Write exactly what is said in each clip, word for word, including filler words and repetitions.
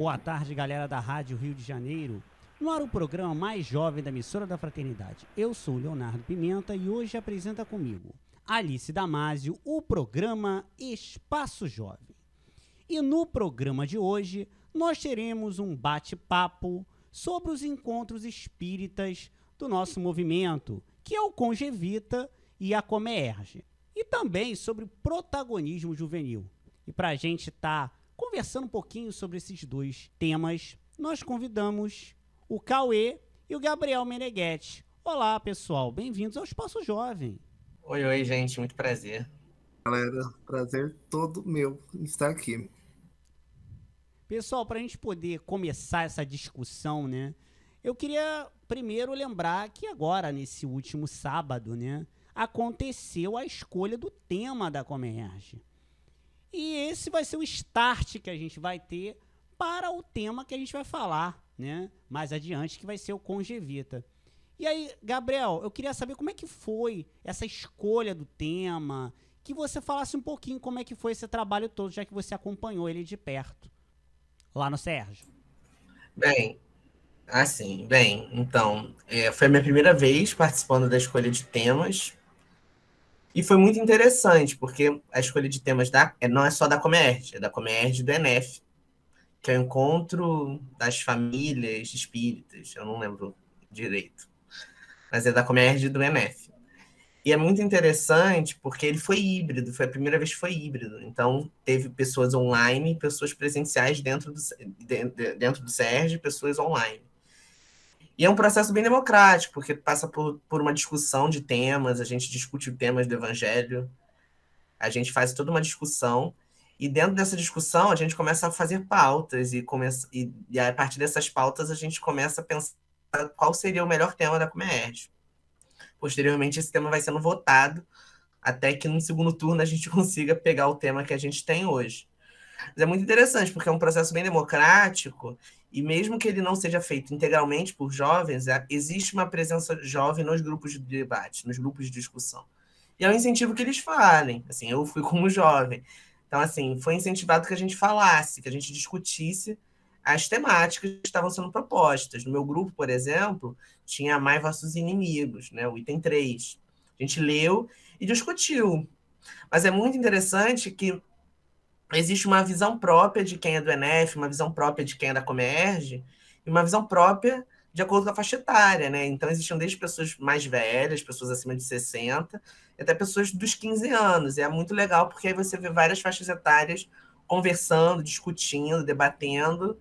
Boa tarde, galera da Rádio Rio de Janeiro. No ar o programa mais jovem da emissora da Fraternidade. Eu sou o Leonardo Pimenta e hoje apresenta comigo Alice Damásio, o programa Espaço Jovem. E no programa de hoje nós teremos um bate-papo sobre os encontros espíritas do nosso movimento, que é o Conjevita e a Comeerje, e também sobre protagonismo juvenil. E para a gente estar tá conversando um pouquinho sobre esses dois temas, nós convidamos o Cauê e o Gabriel Meneghetti. Olá, pessoal. Bem-vindos ao Espaço Jovem. Oi, oi, gente. Muito prazer. Galera, prazer todo meu estar aqui. Pessoal, para a gente poder começar essa discussão, né? Eu queria primeiro lembrar que agora, nesse último sábado, né, aconteceu a escolha do tema da Comeerje. E esse vai ser o start que a gente vai ter para o tema que a gente vai falar, né, mais adiante, que vai ser o Conjevita. E aí, Gabriel, eu queria saber como é que foi essa escolha do tema, que você falasse um pouquinho como é que foi esse trabalho todo, já que você acompanhou ele de perto, lá no Sérgio. Bem, assim, bem, então, é, foi a minha primeira vez participando da escolha de temas, e foi muito interessante, porque a escolha de temas da, não é só da Comeerje, é da Comeerje do E N F, que é o encontro das famílias espíritas, eu não lembro direito, mas é da Comeerje do E N F. E é muito interessante porque ele foi híbrido, foi a primeira vez que foi híbrido, então teve pessoas online, pessoas presenciais dentro do, dentro do S E R J, pessoas online. E é um processo bem democrático, porque passa por, por uma discussão de temas, a gente discute temas do Evangelho, a gente faz toda uma discussão, e dentro dessa discussão a gente começa a fazer pautas, e, começa, e, e a partir dessas pautas a gente começa a pensar qual seria o melhor tema da Comeerje. Posteriormente esse tema vai sendo votado, até que no segundo turno a gente consiga pegar o tema que a gente tem hoje. Mas é muito interessante, porque é um processo bem democrático, e mesmo que ele não seja feito integralmente por jovens, existe uma presença jovem nos grupos de debate, nos grupos de discussão. E é um incentivo que eles falem. Assim, eu fui como jovem. Então, assim, foi incentivado que a gente falasse, que a gente discutisse as temáticas que estavam sendo propostas. No meu grupo, por exemplo, tinha Amai Vossos Inimigos, né? O item três. A gente leu e discutiu. Mas é muito interessante que existe uma visão própria de quem é do E N E F, uma visão própria de quem é da Comeerje, e uma visão própria de acordo com a faixa etária, né? Então, existiam desde pessoas mais velhas, pessoas acima de sessenta, e até pessoas dos quinze anos. E é muito legal, porque aí você vê várias faixas etárias conversando, discutindo, debatendo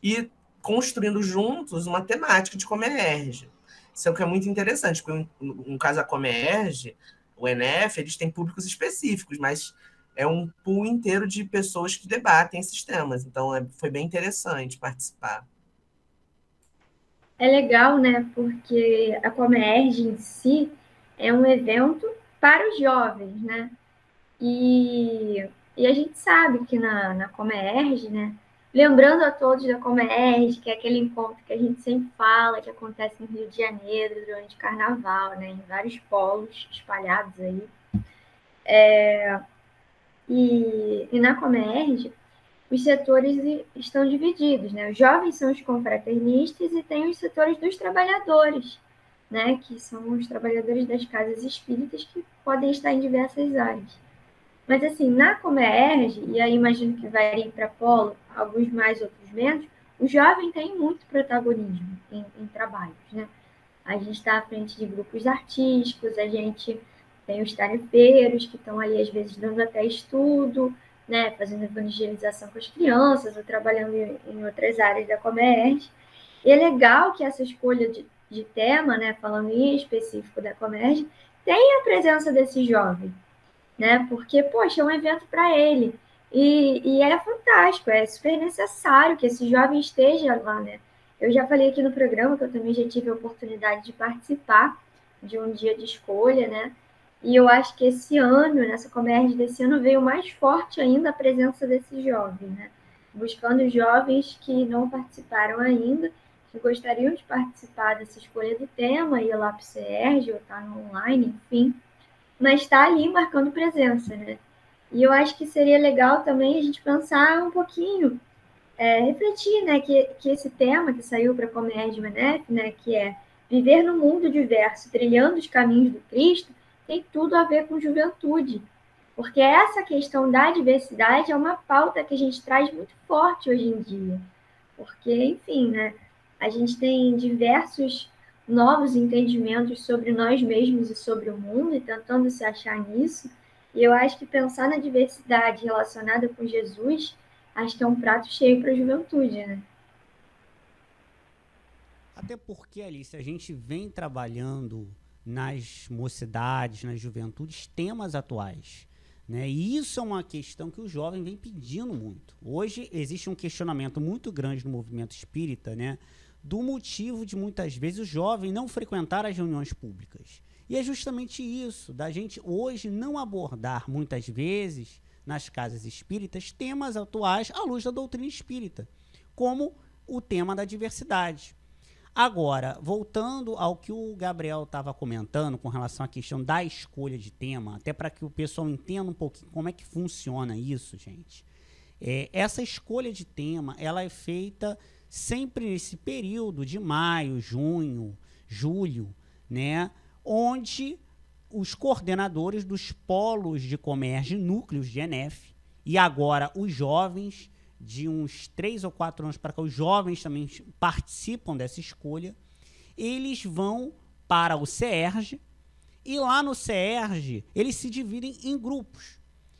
e construindo juntos uma temática de Comeerje. Isso é o que é muito interessante, porque, no caso, a Comeerje, o E N E F, eles têm públicos específicos, mas é um pool inteiro de pessoas que debatem esses temas. Então, é, foi bem interessante participar. É legal, né? Porque a Comeerje em si é um evento para os jovens, né? E, e a gente sabe que na, na Comeerje, né? Lembrando a todos da Comeerje, que é aquele encontro que a gente sempre fala, que acontece no Rio de Janeiro durante o Carnaval, né? Em vários polos espalhados aí. É... E, e na Comeerje, os setores estão divididos, né? Os jovens são os confraternistas e tem os setores dos trabalhadores, né? Que são os trabalhadores das casas espíritas que podem estar em diversas áreas. Mas, assim, na Comeerje, e aí imagino que vai ir para polo, alguns mais, outros menos, o jovem tem muito protagonismo em, em trabalhos, né? A gente está à frente de grupos artísticos, a gente... Tem os tarefeiros que estão ali, às vezes, dando até estudo, né, fazendo evangelização com as crianças ou trabalhando em outras áreas da Comeerje. E é legal que essa escolha de, de tema, né, falando em específico da Comeerje, tenha a presença desse jovem, né, porque, poxa, é um evento para ele. E, e é fantástico, é super necessário que esse jovem esteja lá, né. Eu já falei aqui no programa que eu também já tive a oportunidade de participar de um dia de escolha, né. E eu acho que esse ano, nessa Comeerje desse ano, veio mais forte ainda a presença desse jovem, né? Buscando jovens que não participaram ainda, que gostariam de participar dessa escolha do tema, ir lá para o S E R J, ou estar no online, enfim. Mas está ali marcando presença, né? E eu acho que seria legal também a gente pensar um pouquinho é, refletir, né, que, que esse tema que saiu para a Comeerje e o E N E F, né, que é viver num mundo diverso, trilhando os caminhos do Cristo, tem tudo a ver com juventude, porque essa questão da diversidade é uma pauta que a gente traz muito forte hoje em dia, porque, enfim, né, a gente tem diversos novos entendimentos sobre nós mesmos e sobre o mundo, e tentando se achar nisso, e eu acho que pensar na diversidade relacionada com Jesus, acho que é um prato cheio para a juventude, né? Até porque, Alice, a gente vem trabalhando nas mocidades, nas juventudes, temas atuais, né? E isso é uma questão que o jovem vem pedindo muito. Hoje existe um questionamento muito grande no movimento espírita, né? Do motivo de, muitas vezes, o jovem não frequentar as reuniões públicas. E é justamente isso, da gente hoje não abordar, muitas vezes, nas casas espíritas, temas atuais à luz da doutrina espírita, como o tema da diversidade. Agora, voltando ao que o Gabriel estava comentando com relação à questão da escolha de tema, até para que o pessoal entenda um pouquinho como é que funciona isso, gente. É, essa escolha de tema, ela é feita sempre nesse período de maio, junho, julho, né, onde os coordenadores dos polos de Comeerje, núcleos de E N E F, e agora os jovens, de uns três ou quatro anos para cá, os jovens também participam dessa escolha, eles vão para o SERJ, e lá no SERJ eles se dividem em grupos.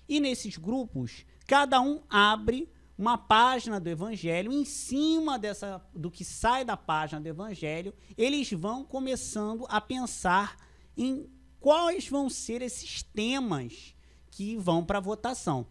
E nesses grupos, cada um abre uma página do Evangelho, em cima dessa, do que sai da página do Evangelho, eles vão começando a pensar em quais vão ser esses temas que vão para a votação.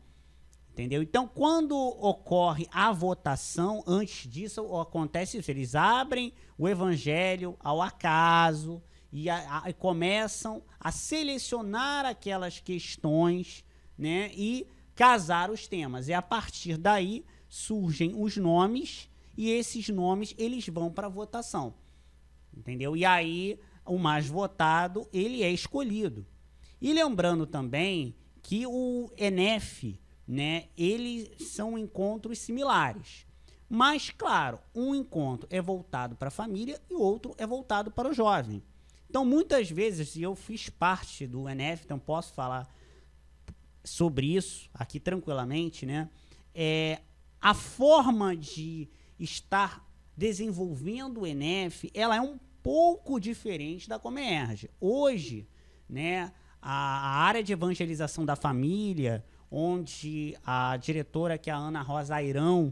Entendeu? Então, quando ocorre a votação, antes disso acontece isso, eles abrem o Evangelho ao acaso e, a, a, e começam a selecionar aquelas questões, né, e casar os temas. E a partir daí surgem os nomes, e esses nomes eles vão para votação, entendeu? E aí o mais votado ele é escolhido. E lembrando também que o E N E F, né, eles são encontros similares, mas claro, um encontro é voltado para a família e o outro é voltado para o jovem. Então muitas vezes, e eu fiz parte do E N E F, então posso falar sobre isso aqui tranquilamente, né? É, a forma de estar desenvolvendo o E N E F, ela é um pouco diferente da Comeerje. Hoje, né, a, a área de evangelização da família, onde a diretora, que é a Ana Rosa Airão,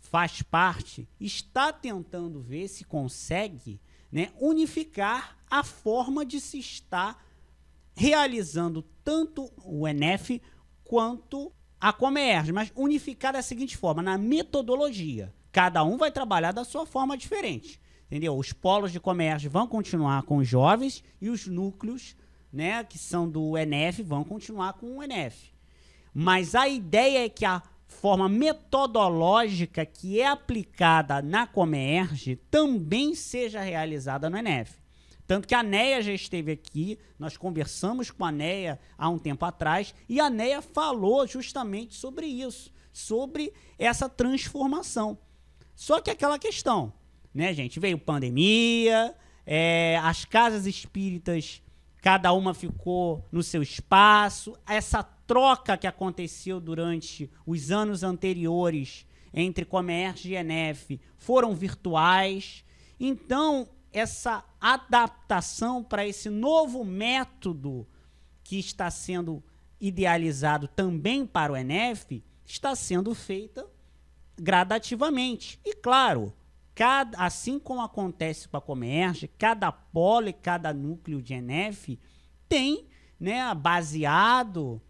faz parte, está tentando ver se consegue, né, unificar a forma de se estar realizando tanto o E N E F quanto a Comeerje, mas unificar da seguinte forma, na metodologia. Cada um vai trabalhar da sua forma diferente, entendeu? Os polos de Comeerje vão continuar com os jovens e os núcleos, né, que são do E N E F, vão continuar com o E N E F. Mas a ideia é que a forma metodológica que é aplicada na Comeerje também seja realizada no E N E F. Tanto que a Neia já esteve aqui, nós conversamos com a Neia há um tempo atrás, e a Neia falou justamente sobre isso, sobre essa transformação. Só que aquela questão, né, gente? Veio pandemia, é, as casas espíritas, cada uma ficou no seu espaço, essa troca que aconteceu durante os anos anteriores entre Comeerje e E N E F foram virtuais, então essa adaptação para esse novo método que está sendo idealizado também para o E N E F está sendo feita gradativamente. E claro, cada, assim como acontece com a Comeerje, cada polo e cada núcleo de E N E F tem, né, baseado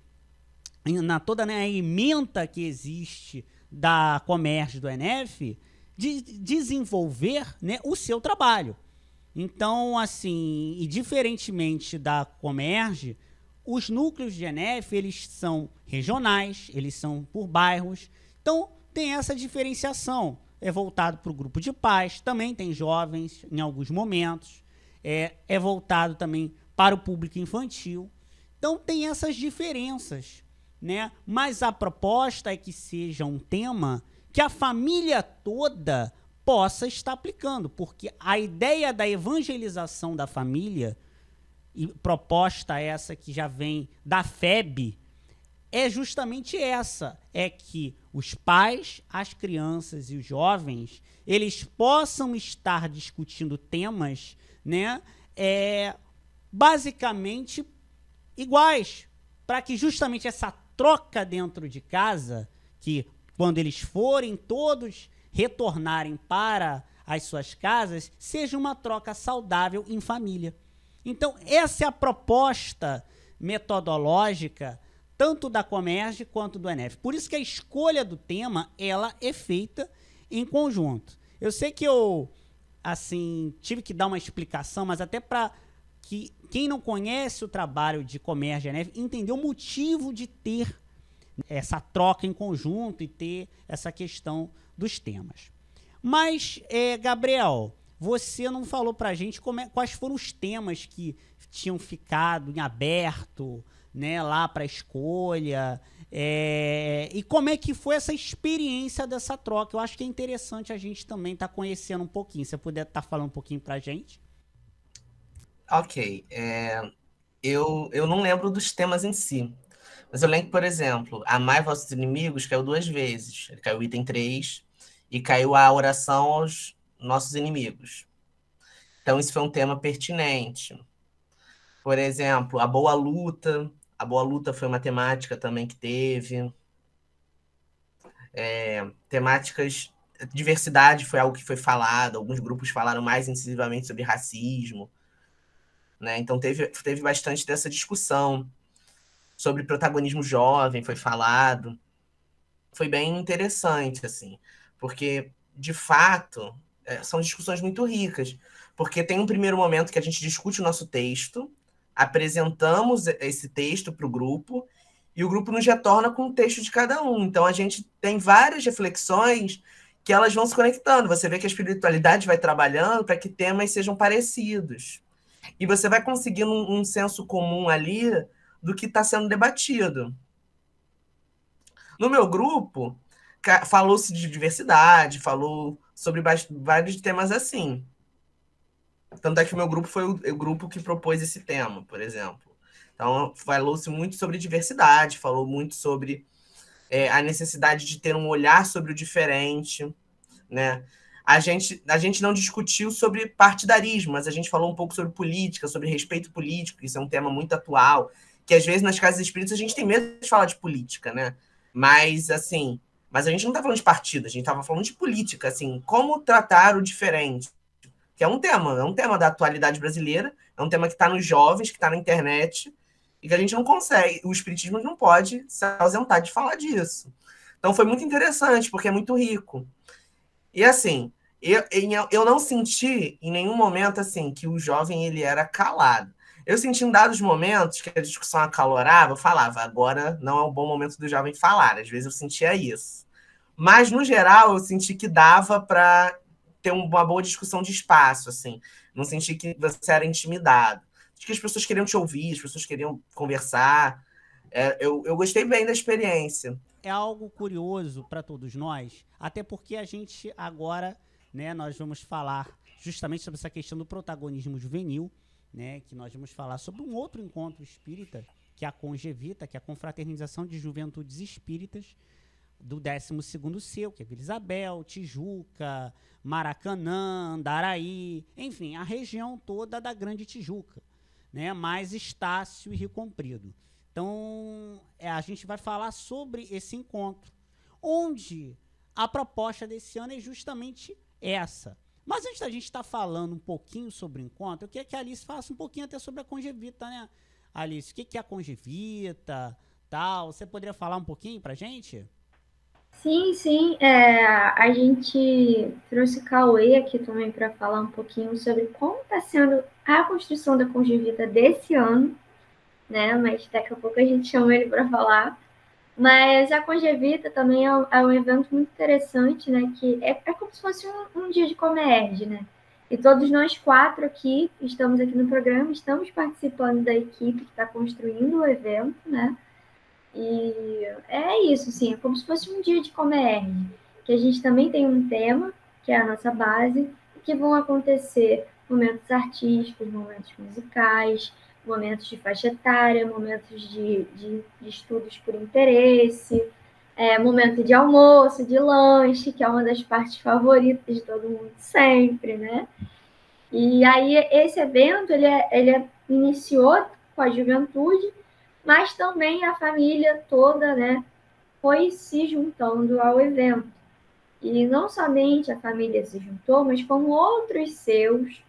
na toda, né, a ementa que existe da Comeerje do E N E F, de desenvolver, né, o seu trabalho. Então, assim, e diferentemente da Comeerje, os núcleos de E N E F, eles são regionais, eles são por bairros. Então, tem essa diferenciação. É voltado para o grupo de pais, também tem jovens em alguns momentos. É, é voltado também para o público infantil. Então, tem essas diferenças, né? Mas a proposta é que seja um tema que a família toda possa estar aplicando, porque a ideia da evangelização da família, e proposta essa que já vem da F E B, é justamente essa, é que os pais, as crianças e os jovens, eles possam estar discutindo temas, né, é, basicamente iguais, para que justamente essa troca dentro de casa, que quando eles forem todos retornarem para as suas casas, seja uma troca saudável em família. Então, essa é a proposta metodológica tanto da Comeerje quanto do E N E F. Por isso que a escolha do tema, ela é feita em conjunto. Eu sei que eu, assim, tive que dar uma explicação, mas até para que quem não conhece o trabalho de Comeerje e E N E F entender o motivo de ter essa troca em conjunto e ter essa questão dos temas. Mas, é, Gabriel, você não falou para a gente como é, quais foram os temas que tinham ficado em aberto, né, lá para escolha, é, e como é que foi essa experiência dessa troca. Eu acho que é interessante a gente também estar tá conhecendo um pouquinho. Se você puder estar tá falando um pouquinho para a gente. Ok. É, eu, eu não lembro dos temas em si, mas eu lembro, por exemplo, Amai Vossos Inimigos caiu duas vezes. Ele caiu o item três e caiu a oração aos nossos inimigos. Então, isso foi um tema pertinente. Por exemplo, a Boa Luta. A Boa Luta foi uma temática também que teve. É, temáticas... Diversidade foi algo que foi falado. Alguns grupos falaram mais incisivamente sobre racismo, né? Então, teve, teve bastante dessa discussão. Sobre protagonismo jovem foi falado. Foi bem interessante, assim. Porque, de fato, são discussões muito ricas. Porque tem um primeiro momento que a gente discute o nosso texto, apresentamos esse texto para o grupo e o grupo nos retorna com o texto de cada um. Então, a gente tem várias reflexões que elas vão se conectando. Você vê que a espiritualidade vai trabalhando para que temas sejam parecidos. E você vai conseguindo um, um senso comum ali do que está sendo debatido. No meu grupo, falou-se de diversidade, falou sobre vários temas assim. Tanto é que o meu grupo foi o, o grupo que propôs esse tema, por exemplo. Então, falou-se muito sobre diversidade, falou muito sobre é, a necessidade de ter um olhar sobre o diferente, né? A gente, a gente não discutiu sobre partidarismo, mas a gente falou um pouco sobre política, sobre respeito político, que isso é um tema muito atual, que às vezes nas casas espíritas a gente tem medo de falar de política, né? Mas, assim, mas a gente não tá falando de partido, a gente tava falando de política, assim, como tratar o diferente. Que é um tema, é um tema da atualidade brasileira, é um tema que está nos jovens, que está na internet, e que a gente não consegue, o espiritismo não pode se ausentar de falar disso. Então foi muito interessante, porque é muito rico. E assim, eu, eu não senti em nenhum momento assim que o jovem ele era calado. Eu senti em dados momentos que a discussão acalorava, eu falava, agora não é um bom momento do jovem falar, às vezes eu sentia isso. Mas, no geral, eu senti que dava para ter uma boa discussão de espaço, assim. Não senti que você era intimidado. Acho que as pessoas queriam te ouvir, as pessoas queriam conversar. É, eu, eu gostei bem da experiência. É algo curioso para todos nós, até porque a gente agora, né, nós vamos falar justamente sobre essa questão do protagonismo juvenil, né, que nós vamos falar sobre um outro encontro espírita, que é a Conjevita, que é a Confraternização de Juventudes Espíritas, do décimo segundo seu, que é Vila Isabel, Tijuca, Maracanã, Andaraí, enfim, a região toda da Grande Tijuca, né? Mais Estácio e Rio Comprido. Então, é, a gente vai falar sobre esse encontro, onde a proposta desse ano é justamente essa. Mas antes da gente estar tá falando um pouquinho sobre o encontro, eu queria que a Alice faça um pouquinho até sobre a Conjevita, né, Alice? O que, que é a Conjevita, tal? Você poderia falar um pouquinho para a gente? Sim, sim. É, a gente trouxe o Cauê aqui também para falar um pouquinho sobre como está sendo a construção da Conjevita desse ano, né? Mas daqui a pouco a gente chama ele para falar. Mas a Conjevita também é um, é um evento muito interessante, né? Que é, é como se fosse um, um dia de Comeerje, né? E todos nós quatro aqui, estamos aqui no programa, estamos participando da equipe que está construindo o evento, né? E é isso, assim, é como se fosse um dia de Comeerje. que a gente também tem um tema, que é a nossa base, e que vão acontecer momentos artísticos, momentos musicais, momentos de faixa etária, momentos de, de, de estudos por interesse, é, momento de almoço, de lanche, que é uma das partes favoritas de todo mundo sempre, né? E aí esse evento, ele, é, ele iniciou com a juventude, mas também a família toda, né, foi se juntando ao evento. E não somente a família se juntou, mas como outros seus,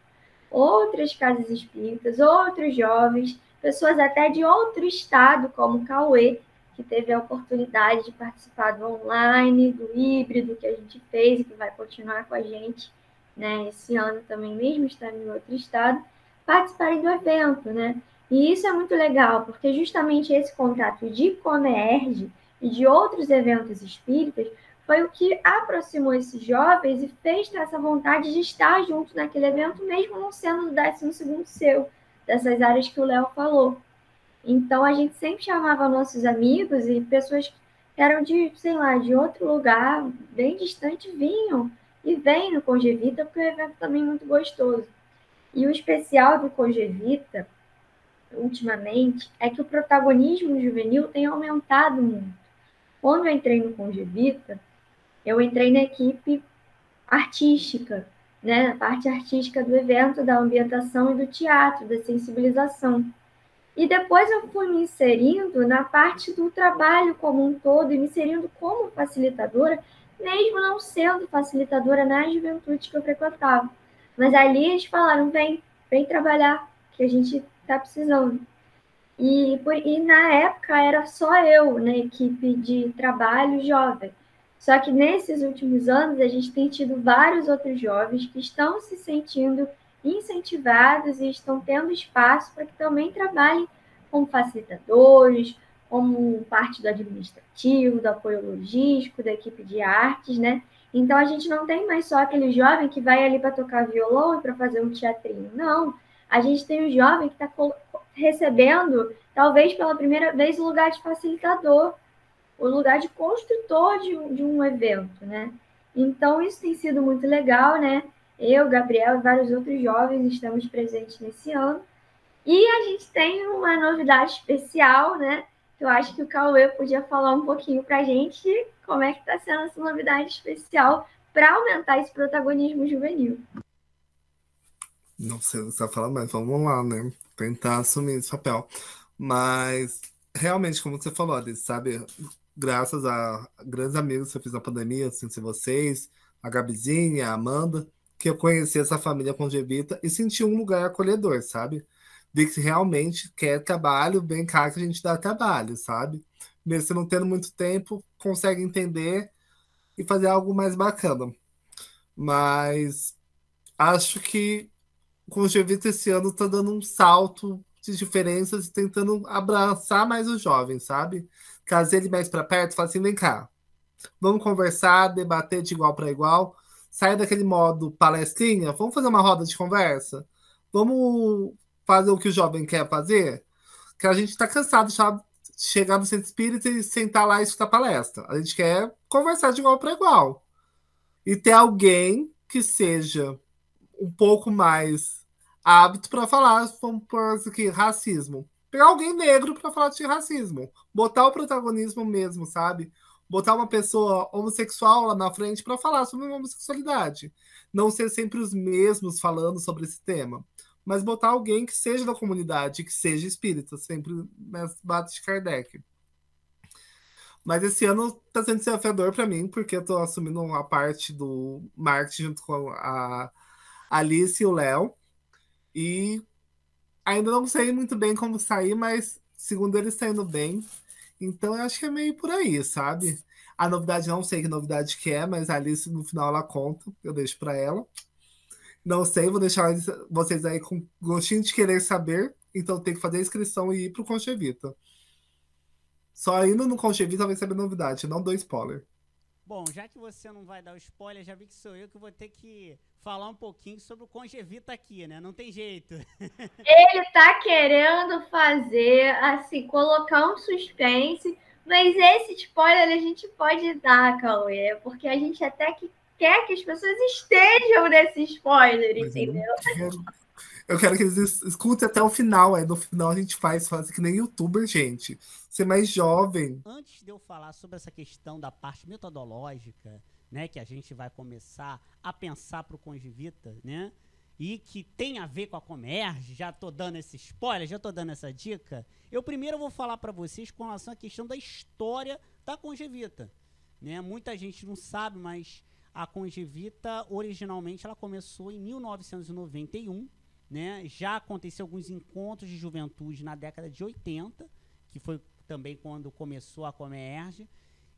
outras casas espíritas, outros jovens, pessoas até de outro estado, como Cauê, que teve a oportunidade de participar do online, do híbrido que a gente fez e que vai continuar com a gente, né, esse ano também, mesmo estando em outro estado, participarem do evento, né? E isso é muito legal, porque justamente esse contato de Comeerje e de outros eventos espíritas foi o que aproximou esses jovens e fez ter essa vontade de estar junto naquele evento, mesmo não sendo do décimo segundo seu, dessas áreas que o Léo falou. Então, a gente sempre chamava nossos amigos e pessoas que eram de, sei lá, de outro lugar, bem distante, vinham e vêm no Conjevita, porque o evento também é muito gostoso. E o especial do Conjevita, ultimamente, é que o protagonismo juvenil tem aumentado muito. Quando eu entrei no Conjevita, eu entrei na equipe artística, né? Na parte artística do evento, da ambientação e do teatro, da sensibilização. E depois eu fui me inserindo na parte do trabalho como um todo e me inserindo como facilitadora, mesmo não sendo facilitadora na juventude que eu frequentava. Mas ali eles falaram, vem, vem trabalhar, que a gente está precisando. E, por, e na época era só eu na equipe de trabalho jovem. Só que nesses últimos anos a gente tem tido vários outros jovens que estão se sentindo incentivados e estão tendo espaço para que também trabalhem como facilitadores, como parte do administrativo, do apoio logístico, da equipe de artes, né? Então, a gente não tem mais só aquele jovem que vai ali para tocar violão e para fazer um teatrinho, não. A gente tem um jovem que está recebendo, talvez pela primeira vez, o lugar de facilitador, o lugar de construtor de um, de um evento, né? Então, isso tem sido muito legal, né? Eu, Gabriel e vários outros jovens estamos presentes nesse ano. E a gente tem uma novidade especial, né? Eu acho que o Cauê podia falar um pouquinho para a gente como é que está sendo essa novidade especial para aumentar esse protagonismo juvenil. Não sei o que você vai falar, mas vamos lá, né? Tentar assumir esse papel. Mas, realmente, como você falou, Alice, sabe? Graças a grandes amigos que eu fiz na pandemia, assim, se vocês, a Gabizinha, a Amanda, que eu conheci essa família Conjevita e senti um lugar acolhedor, sabe? De que realmente quer trabalho, vem cá que a gente dá trabalho, sabe? Mesmo você não tendo muito tempo, consegue entender e fazer algo mais bacana. Mas acho que o Conjevita esse ano está dando um salto de diferenças e tentando abraçar mais o jovem, sabe? Trazer ele mais para perto, falar assim, vem cá, vamos conversar, debater de igual para igual, sair daquele modo palestrinha, vamos fazer uma roda de conversa, vamos fazer o que o jovem quer fazer, que a gente está cansado de chegar no centro espírita e sentar lá e escutar palestra. A gente quer conversar de igual para igual. E ter alguém que seja um pouco mais apto para falar, vamos por aqui, racismo. Pegar alguém negro para falar de racismo. Botar o protagonismo mesmo, sabe? Botar uma pessoa homossexual lá na frente para falar sobre homossexualidade. Não ser sempre os mesmos falando sobre esse tema. Mas botar alguém que seja da comunidade, que seja espírita, sempre nas batas de Kardec. Mas esse ano tá sendo desafiador para mim, porque eu tô assumindo uma parte do marketing junto com a Alice e o Léo. E ainda não sei muito bem como sair, mas segundo eles tá indo bem. Então eu acho que é meio por aí, sabe? A novidade, não sei que novidade que é, mas a Alice no final ela conta, eu deixo para ela. Não sei, vou deixar vocês aí com gostinho de querer saber. Então tem que fazer a inscrição e ir pro Conjevita. Só indo no Conjevita vai saber novidade, não dou spoiler. Bom, já que você não vai dar o spoiler, já vi que sou eu que vou ter que falar um pouquinho sobre o Conjevita aqui, né? Não tem jeito. Ele tá querendo fazer, assim, colocar um suspense Mas esse spoiler a gente pode dar, Cauê, porque a gente até que quer que as pessoas estejam nesse spoiler, mas entendeu? Eu quero, eu quero que eles escutem até o final, aí no final a gente faz, faz que nem youtuber, gente. Ser mais jovem. Antes de eu falar sobre essa questão da parte metodológica, né, que a gente vai começar a pensar para o Conjevita, né? E que tem a ver com a Comeerje, já tô dando esse spoiler, já tô dando essa dica, eu primeiro vou falar para vocês com relação à questão da história da Conjevita, né? Muita gente não sabe, mas a Conjevita, originalmente, ela começou em mil novecentos e noventa e um, né? Já aconteceu alguns encontros de juventude na década de oitenta, que foi também quando começou a Comeerje.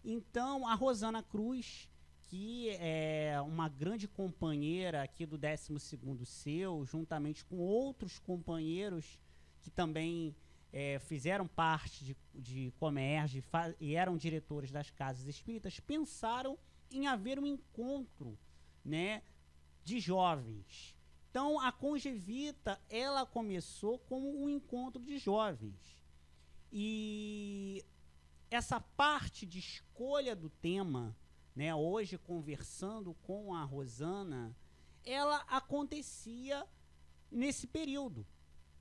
Então, a Rosana Cruz, que é uma grande companheira aqui do décimo segundo seu, juntamente com outros companheiros que também é, fizeram parte de, de Comeerje e eram diretores das casas espíritas, pensaram em haver um encontro, né, de jovens. Então, a Conjevita, ela começou como um encontro de jovens. E essa parte de escolha do tema, né, hoje, conversando com a Rosana, ela acontecia nesse período,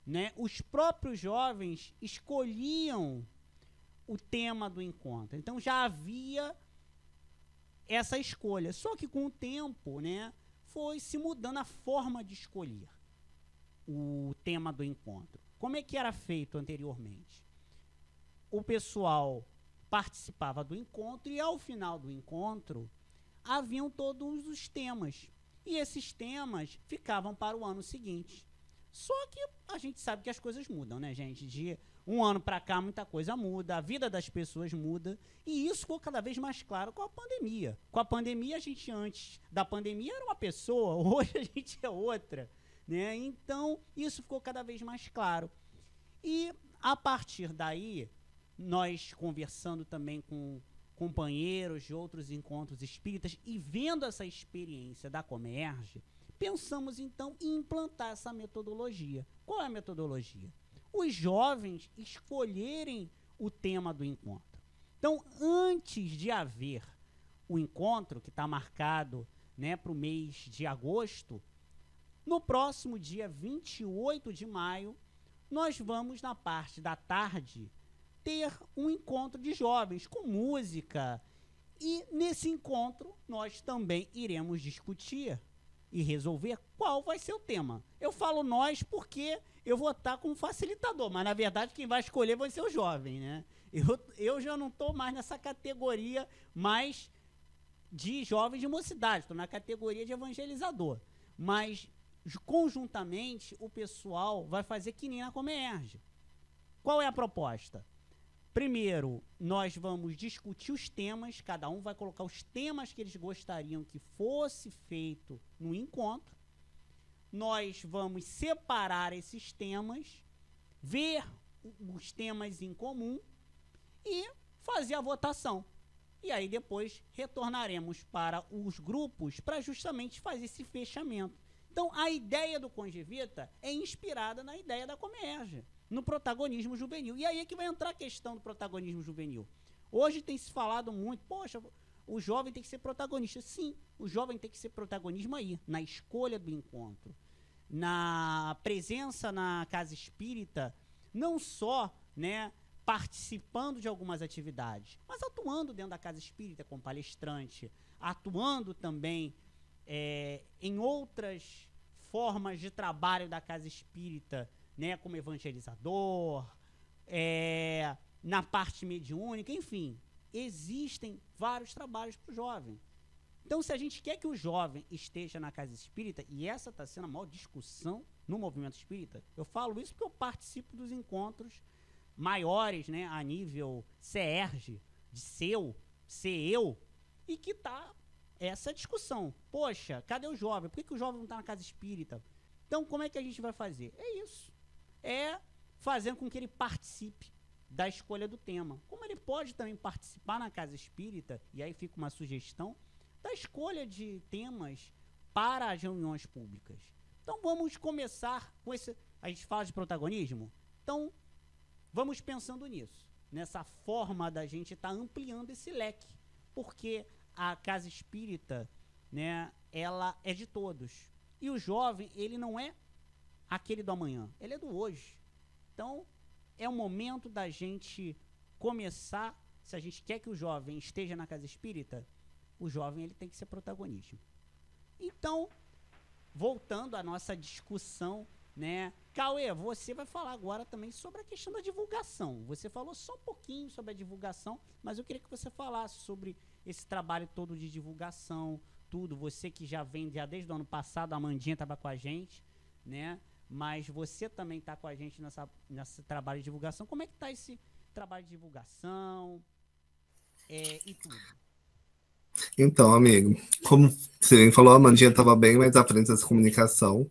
né? Os próprios jovens escolhiam o tema do encontro. Então, já havia essa escolha. Só que, com o tempo, né, foi se mudando a forma de escolher o tema do encontro. Como é que era feito anteriormente? O pessoal participava do encontro e, ao final do encontro, haviam todos os temas. E esses temas ficavam para o ano seguinte. Só que a gente sabe que as coisas mudam, né, gente? De um ano para cá, muita coisa muda, a vida das pessoas muda. E isso ficou cada vez mais claro com a pandemia. Com a pandemia, a gente, antes da pandemia, era uma pessoa, hoje a gente é outra, né? Então, isso ficou cada vez mais claro. E, a partir daí, nós conversando também com companheiros de outros encontros espíritas e vendo essa experiência da Comeerje, pensamos então em implantar essa metodologia. Qual é a metodologia? Os jovens escolherem o tema do encontro. Então, antes de haver o encontro, que está marcado, né, para o mês de agosto, no próximo dia vinte e oito de maio, nós vamos, na parte da tarde, ter um encontro de jovens com música. E nesse encontro nós também iremos discutir e resolver qual vai ser o tema. Eu falo nós porque eu vou estar como facilitador, mas na verdade quem vai escolher vai ser o jovem, né? Eu, eu já não estou mais nessa categoria mais de jovens de mocidade, estou na categoria de evangelizador. Mas conjuntamente o pessoal vai fazer que nem na Comeerje. Qual é a proposta? Primeiro, nós vamos discutir os temas, cada um vai colocar os temas que eles gostariam que fosse feito no encontro. Nós vamos separar esses temas, ver os temas em comum e fazer a votação. E aí depois retornaremos para os grupos para justamente fazer esse fechamento. Então, a ideia do Conjevita é inspirada na ideia da Comeerje, no protagonismo juvenil. E aí é que vai entrar a questão do protagonismo juvenil. Hoje tem se falado muito, poxa, o jovem tem que ser protagonista. Sim, o jovem tem que ser protagonista aí, na escolha do encontro, na presença na casa espírita, não só, né, participando de algumas atividades, mas atuando dentro da casa espírita como palestrante, atuando também é, em outras formas de trabalho da casa espírita, né, como evangelizador, é, na parte mediúnica, enfim, existem vários trabalhos para o jovem. Então, se a gente quer que o jovem esteja na casa espírita, e essa está sendo a maior discussão no movimento espírita, eu falo isso porque eu participo dos encontros maiores, né, a nível SERJ, de seu, seu, e que está essa discussão. Poxa, cadê o jovem? Por que, que o jovem não está na casa espírita? Então, como é que a gente vai fazer? É isso. É fazendo com que ele participe da escolha do tema. Como ele pode também participar na casa espírita, e aí fica uma sugestão, da escolha de temas para as reuniões públicas. Então vamos começar com esse... A gente fala de protagonismo? Então vamos pensando nisso. nessa forma da gente estar tá ampliando esse leque, porque a casa espírita, né, ela é de todos. E o jovem, ele não é aquele do amanhã, ele é do hoje. Então, é o momento da gente começar, se a gente quer que o jovem esteja na casa espírita, o jovem ele tem que ser protagonista. Então, voltando à nossa discussão, né? Cauê, você vai falar agora também sobre a questão da divulgação. Você falou só um pouquinho sobre a divulgação, mas eu queria que você falasse sobre esse trabalho todo de divulgação, tudo. Você que já vem já desde o ano passado, a Mandinha estava com a gente, né? Mas você também está com a gente nessa, nesse trabalho de divulgação. Como é que está esse trabalho de divulgação é, e tudo? Então, amigo, como você bem falou, a Mandinha estava bem mais à frente dessa comunicação.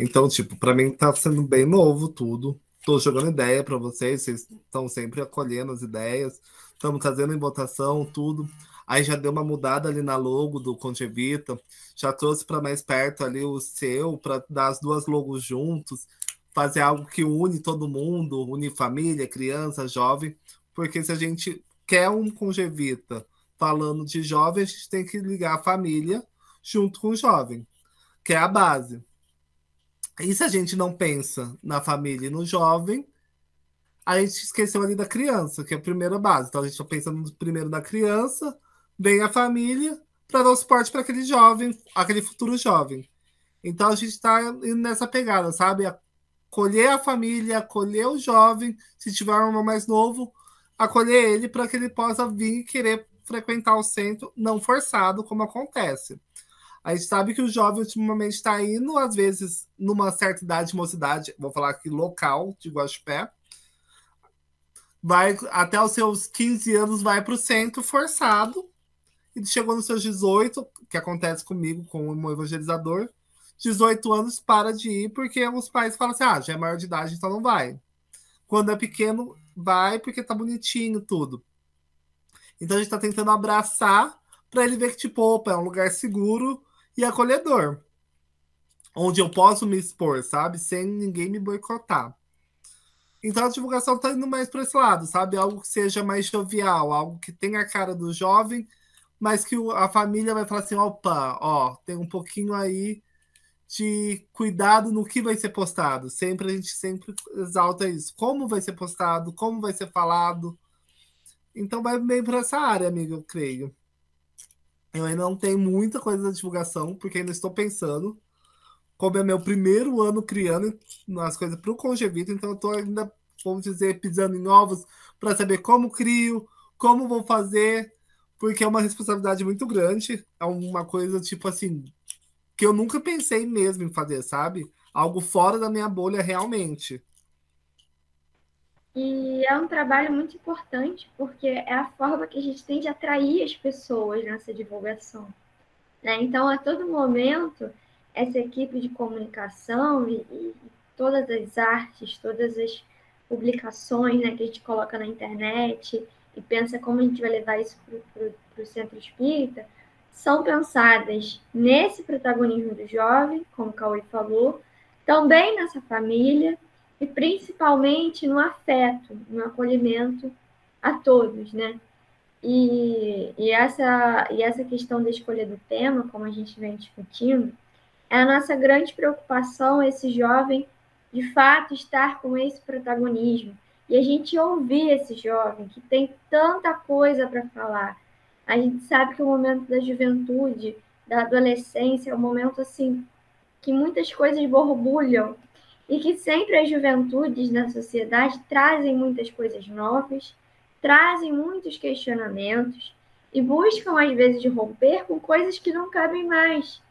Então, tipo, para mim tá sendo bem novo tudo. Tô jogando ideia para vocês, vocês estão sempre acolhendo as ideias. Estamos fazendo em votação, tudo. Aí já deu uma mudada ali na logo do Conjevita. Já trouxe para mais perto ali o seu, para dar as duas logos juntos. Fazer algo que une todo mundo, une família, criança, jovem. Porque se a gente quer um Conjevita falando de jovem, a gente tem que ligar a família junto com o jovem, que é a base. E se a gente não pensa na família e no jovem, a gente esqueceu ali da criança, que é a primeira base. Então a gente está pensando primeiro na criança, vem a família, para dar o suporte para aquele jovem, aquele futuro jovem. Então a gente está indo nessa pegada, sabe? Acolher a família, acolher o jovem, se tiver um irmão mais novo, acolher ele para que ele possa vir e querer frequentar o centro, não forçado, como acontece. A gente sabe que o jovem ultimamente está indo, às vezes, numa certa idade, mocidade, vou falar aqui local, de Guaxupé, vai até os seus quinze anos, vai para o centro forçado, e chegou nos seus dezoito, que acontece comigo, com um evangelizador, dezoito anos para de ir, porque os pais falam assim, ah, já é maior de idade, então não vai. Quando é pequeno, vai, porque tá bonitinho tudo. Então a gente tá tentando abraçar para ele ver que, tipo, opa, é um lugar seguro e acolhedor. Onde eu posso me expor, sabe? Sem ninguém me boicotar. Então a divulgação tá indo mais para esse lado, sabe? Algo que seja mais jovial, algo que tenha a cara do jovem, mas que a família vai falar assim, opa, ó, tem um pouquinho aí de cuidado no que vai ser postado. Sempre a gente sempre exalta isso. Como vai ser postado, como vai ser falado. Então vai bem para essa área, amigo, eu creio. Eu ainda não tenho muita coisa da divulgação, porque ainda estou pensando. Como é meu primeiro ano criando as coisas para o Conjevita, então eu estou ainda, vamos dizer, pisando em ovos para saber como crio, como vou fazer, porque é uma responsabilidade muito grande. É uma coisa, tipo assim, que eu nunca pensei mesmo em fazer, sabe? Algo fora da minha bolha realmente. E é um trabalho muito importante, porque é a forma que a gente tem de atrair as pessoas nessa divulgação, né? Então, a todo momento, essa equipe de comunicação e, e todas as artes, todas as publicações, né, que a gente coloca na internet e pensa como a gente vai levar isso para o centro espírita, são pensadas nesse protagonismo do jovem, como o Cauê falou, também nessa família, e principalmente no afeto, no acolhimento a todos, né? E, e, essa, e essa questão da escolha do tema, como a gente vem discutindo, é a nossa grande preocupação, esse jovem, de fato, estar com esse protagonismo. E a gente ouvir esse jovem, que tem tanta coisa para falar. A gente sabe que o momento da juventude, da adolescência, é um momento, assim, que muitas coisas borbulham, e que sempre as juventudes na sociedade trazem muitas coisas novas, trazem muitos questionamentos e buscam, às vezes, romper com coisas que não cabem mais.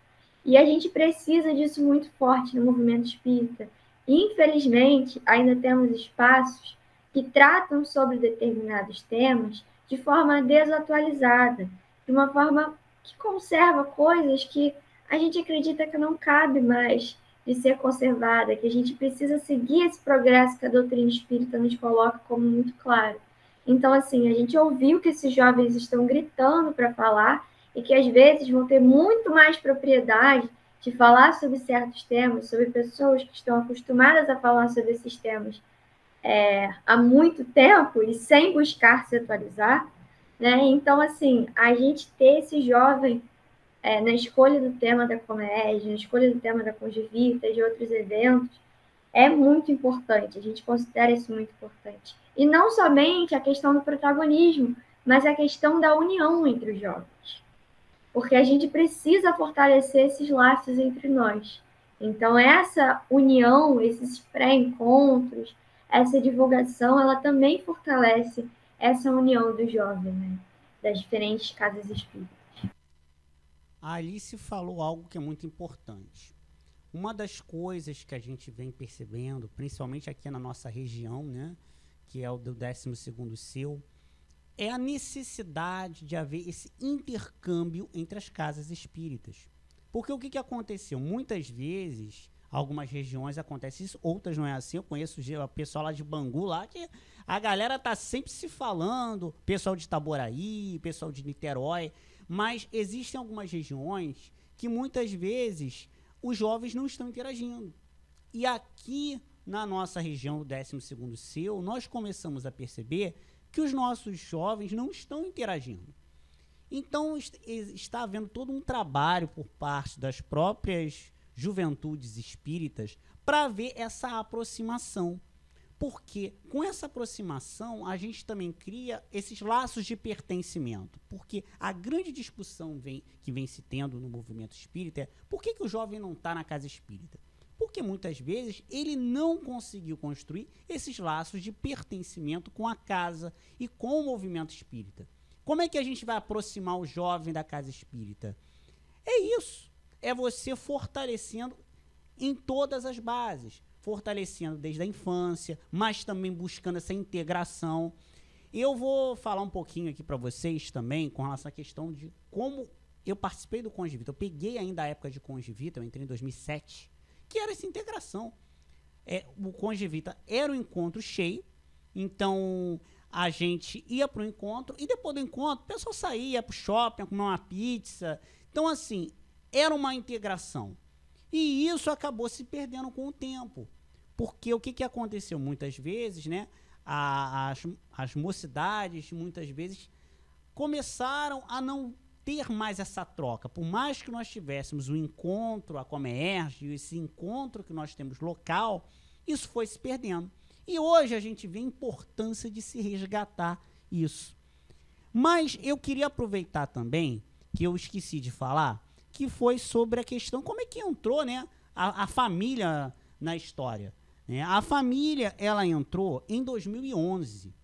E a gente precisa disso muito forte no movimento espírita. Infelizmente, ainda temos espaços que tratam sobre determinados temas de forma desatualizada, de uma forma que conserva coisas que a gente acredita que não cabe mais de ser conservada, que a gente precisa seguir esse progresso que a doutrina espírita nos coloca como muito claro. Então, assim, a gente ouviu que esses jovens estão gritando para falar e que, às vezes, vão ter muito mais propriedade de falar sobre certos temas, sobre pessoas que estão acostumadas a falar sobre esses temas é, há muito tempo e sem buscar se atualizar, né? Então, assim, a gente ter esse jovem é, na escolha do tema da Comeerje, na escolha do tema da Conjevita, de outros eventos, é muito importante, a gente considera isso muito importante. E não somente a questão do protagonismo, mas a questão da união entre os jovens, porque a gente precisa fortalecer esses laços entre nós. Então, essa união, esses pré-encontros, essa divulgação, ela também fortalece essa união do jovem, né? Das diferentes casas espíritas. A Alice falou algo que é muito importante. Uma das coisas que a gente vem percebendo, principalmente aqui na nossa região, né, que é o do décimo segundo S E U, é a necessidade de haver esse intercâmbio entre as casas espíritas. Porque o que, que aconteceu? Muitas vezes, algumas regiões acontece isso, outras não é assim. Eu conheço o pessoal lá de Bangu, lá, que a galera tá sempre se falando, pessoal de Itaboraí, pessoal de Niterói, mas existem algumas regiões que muitas vezes os jovens não estão interagindo. E aqui, na nossa região do décimo segundo S E U, nós começamos a perceber que os nossos jovens não estão interagindo. Então, está havendo todo um trabalho por parte das próprias juventudes espíritas para ver essa aproximação. Porque com essa aproximação, a gente também cria esses laços de pertencimento. Porque a grande discussão vem, que vem se tendo no movimento espírita é por que, que o jovem não está na casa espírita? Porque muitas vezes ele não conseguiu construir esses laços de pertencimento com a casa e com o movimento espírita. Como é que a gente vai aproximar o jovem da casa espírita? É isso, é você fortalecendo em todas as bases, fortalecendo desde a infância, mas também buscando essa integração. Eu vou falar um pouquinho aqui para vocês também com relação à questão de como eu participei do Conjevita. Eu peguei ainda a época de Conjevita, eu entrei em dois mil e sete, que era essa integração. É, o Conjevita era um encontro cheio, então a gente ia para o encontro e depois do encontro o pessoal saía para o shopping, comer uma pizza. Então, assim, era uma integração. E isso acabou se perdendo com o tempo. Porque o que, que aconteceu? Muitas vezes, né, a, as, as mocidades, muitas vezes, começaram a não ter mais essa troca. Por mais que nós tivéssemos o encontro, a Comeerje, esse encontro que nós temos local, isso foi se perdendo. E hoje a gente vê a importância de se resgatar isso. Mas eu queria aproveitar também, que eu esqueci de falar, que foi sobre a questão como é que entrou, né, a, a família na história. Né? A família, ela entrou em dois mil e onze.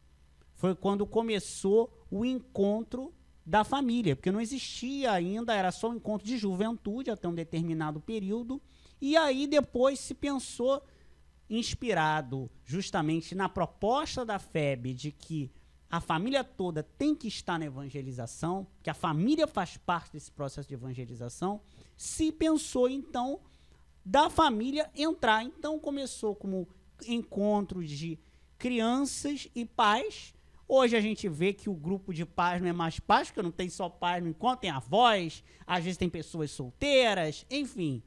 Foi quando começou o encontro da família, porque não existia ainda, era só um encontro de juventude até um determinado período. E aí depois se pensou, inspirado justamente na proposta da F E B de que a família toda tem que estar na evangelização, que a família faz parte desse processo de evangelização, se pensou, então, da família entrar. Então, começou como encontro de crianças e pais. Hoje a gente vê que o grupo de pais não é mais pais, porque não tem só pais no encontro, tem avós, às vezes tem pessoas solteiras, enfim,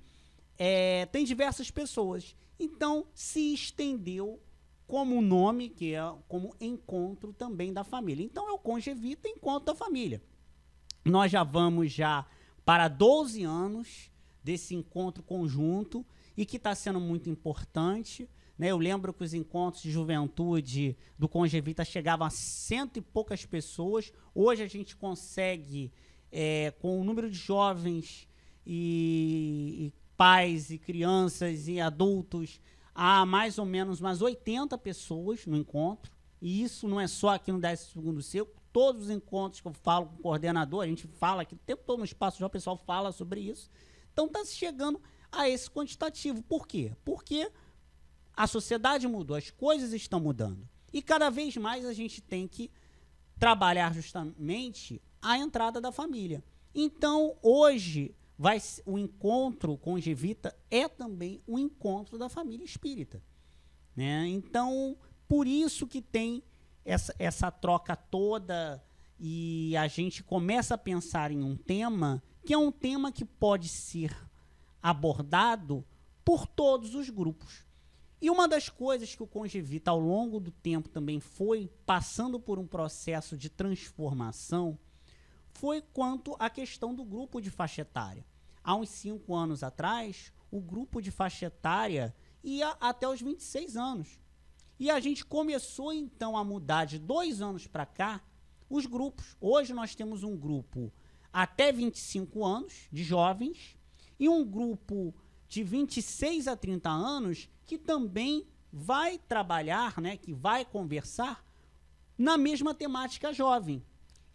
é, tem diversas pessoas. Então, se estendeu como nome, que é como encontro também da família. Então, é o Conjevita, encontro da família. Nós já vamos já para doze anos desse encontro conjunto e que está sendo muito importante. Né? Eu lembro que os encontros de juventude do Conjevita chegavam a cento e poucas pessoas. Hoje a gente consegue, é, com o número de jovens e... e pais e crianças e adultos, há mais ou menos umas oitenta pessoas no encontro, e isso não é só aqui no décimo segundo S E U, todos os encontros que eu falo com o coordenador, a gente fala aqui o tempo todo no Espaço Jovem, o pessoal fala sobre isso, então está chegando a esse quantitativo. Por quê? Porque a sociedade mudou, as coisas estão mudando, e cada vez mais a gente tem que trabalhar justamente a entrada da família. Então, hoje, Vai, o encontro Conjevita é também um encontro da família espírita. Né? Então, por isso que tem essa, essa troca toda e a gente começa a pensar em um tema que é um tema que pode ser abordado por todos os grupos. E uma das coisas que o Conjevita, ao longo do tempo, também foi passando por um processo de transformação foi quanto à questão do grupo de faixa etária. Há uns cinco anos atrás, o grupo de faixa etária ia até os vinte e seis anos. E a gente começou, então, a mudar de dois anos para cá os grupos. Hoje nós temos um grupo até vinte e cinco anos, de jovens, e um grupo de vinte e seis a trinta anos, que também vai trabalhar, né, que vai conversar na mesma temática jovem.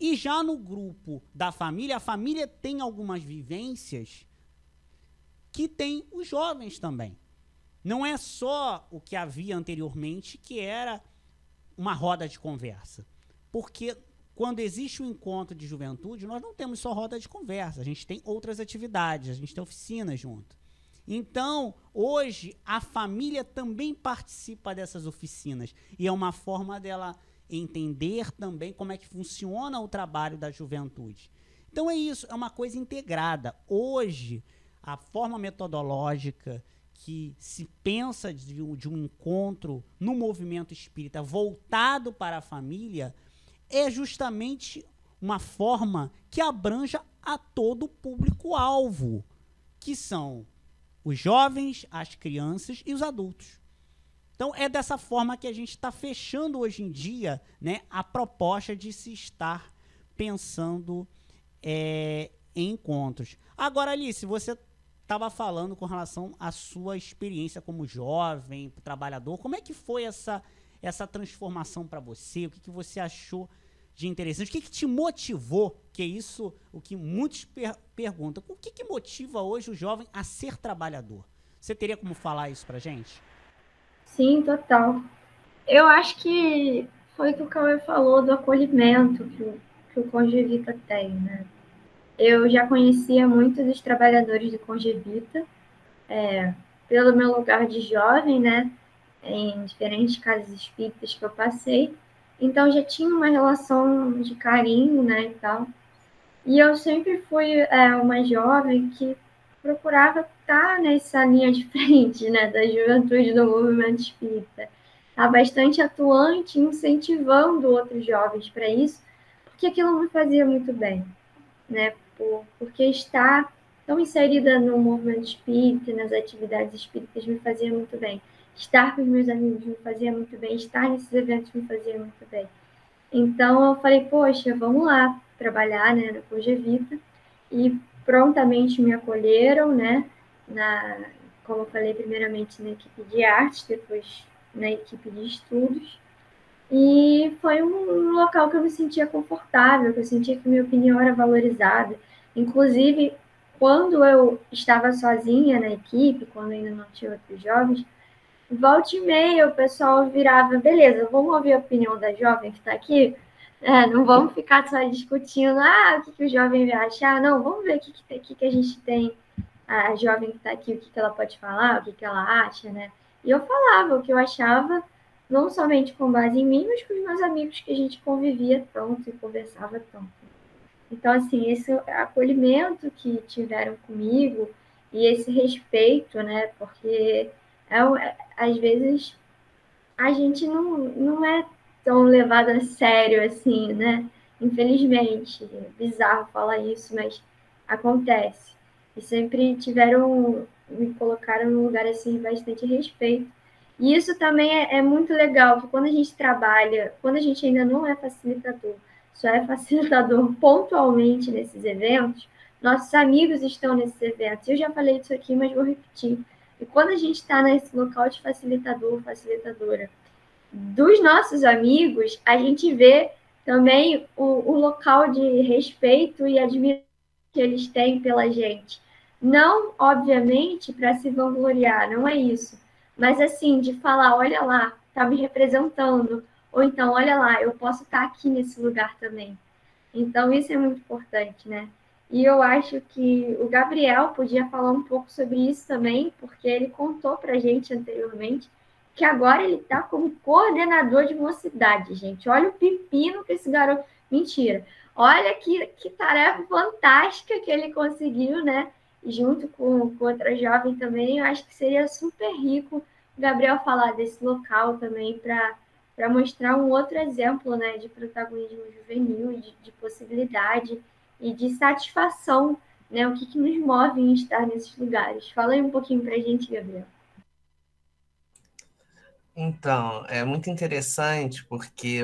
E já no grupo da família, a família tem algumas vivências que tem os jovens também. Não é só o que havia anteriormente, que era uma roda de conversa. Porque quando existe o encontro de juventude, nós não temos só roda de conversa, a gente tem outras atividades, a gente tem oficinas junto. Então, hoje, a família também participa dessas oficinas. E é uma forma dela entender também como é que funciona o trabalho da juventude. Então, é isso, é uma coisa integrada. Hoje, a forma metodológica que se pensa de um, de um encontro no movimento espírita voltado para a família é justamente uma forma que abranja a todo o público-alvo, que são os jovens, as crianças e os adultos. Então, é dessa forma que a gente está fechando hoje em dia, né, a proposta de se estar pensando é, em encontros. Agora, Alice, você estava falando com relação à sua experiência como jovem, trabalhador. Como é que foi essa, essa transformação para você? O que, que você achou de interessante? O que, que te motivou? Que é isso o que muitos per perguntam. O que, que motiva hoje o jovem a ser trabalhador? Você teria como falar isso para gente? Sim, total. Eu acho que foi o que o Cauê falou do acolhimento que o, que o Conjevita tem, né? Eu já conhecia muitos dos trabalhadores do Conjevita, é, pelo meu lugar de jovem, né? Em diferentes casas espíritas que eu passei. Então, já tinha uma relação de carinho, né, e tal. E eu sempre fui é, uma jovem que procurava estar nessa linha de frente, né, da juventude do movimento espírita. Tá bastante atuante, incentivando outros jovens para isso, porque aquilo me fazia muito bem, né, por, porque estar tão inserida no movimento espírita, nas atividades espíritas, me fazia muito bem. Estar com os meus amigos me fazia muito bem, estar nesses eventos me fazia muito bem. Então, eu falei, poxa, vamos lá trabalhar, né, na Conjevita. E prontamente me acolheram, né, na, como eu falei, primeiramente na equipe de arte, depois na equipe de estudos. E foi um local que eu me sentia confortável, que eu sentia que minha opinião era valorizada. Inclusive, quando eu estava sozinha na equipe, quando ainda não tinha outros jovens, volta e meia, o pessoal virava, beleza, vamos ouvir a opinião da jovem que está aqui? É, não vamos ficar só discutindo, ah, o que, que o jovem vai achar? Não, vamos ver o que, que, que a gente tem, a jovem que está aqui, o que, que ela pode falar, o que, que ela acha, né? E eu falava o que eu achava, não somente com base em mim, mas com os meus amigos que a gente convivia tanto e conversava tanto. Então, assim, esse acolhimento que tiveram comigo e esse respeito, né, porque é, às vezes a gente não, não é tão levado a sério assim, né? Infelizmente, é bizarro falar isso, mas acontece. E sempre tiveram, me colocaram num lugar assim, bastante respeito. E isso também é, é muito legal, porque quando a gente trabalha, quando a gente ainda não é facilitador, só é facilitador pontualmente nesses eventos, nossos amigos estão nesses eventos. Eu já falei disso aqui, mas vou repetir. E quando a gente está nesse local de facilitador, facilitadora, dos nossos amigos, a gente vê também o, o local de respeito e admiração que eles têm pela gente. Não, obviamente, para se vangloriar, não é isso. Mas, assim, de falar, olha lá, está me representando. Ou então, olha lá, eu posso estar aqui nesse lugar também. Então, isso é muito importante, né? E eu acho que o Gabriel podia falar um pouco sobre isso também, porque ele contou para a gente anteriormente que agora ele está como coordenador de mocidade, gente. Olha o pepino que esse garoto... Mentira. Olha que, que tarefa fantástica que ele conseguiu, né? Junto com, com outra jovem também. Eu acho que seria super rico Gabriel falar desse local também para mostrar um outro exemplo, né, de protagonismo juvenil, de, de possibilidade e de satisfação, né, o que, que nos move em estar nesses lugares. Fala aí um pouquinho para a gente, Gabriel. Então, é muito interessante porque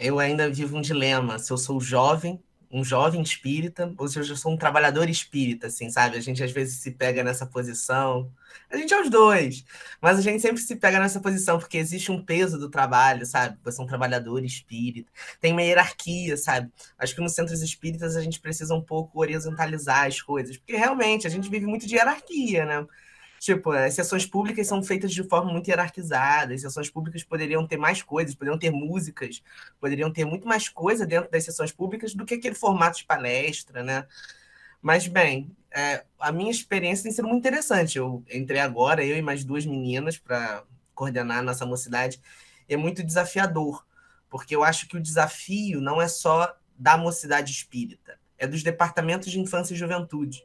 eu ainda vivo um dilema, se eu sou jovem, um jovem espírita, ou se eu já sou um trabalhador espírita, assim, sabe? A gente às vezes se pega nessa posição, a gente é os dois, mas a gente sempre se pega nessa posição, porque existe um peso do trabalho, sabe? Você é um trabalhador espírita, tem uma hierarquia, sabe? Acho que nos centros espíritas a gente precisa um pouco horizontalizar as coisas, porque realmente a gente vive muito de hierarquia, né? Tipo, as sessões públicas são feitas de forma muito hierarquizada, as sessões públicas poderiam ter mais coisas, poderiam ter músicas, poderiam ter muito mais coisa dentro das sessões públicas do que aquele formato de palestra, né? Mas, bem, é, a minha experiência tem sido muito interessante. Eu entrei agora, eu e mais duas meninas, para coordenar a nossa mocidade, e é muito desafiador, porque eu acho que o desafio não é só da mocidade espírita, é dos departamentos de infância e juventude,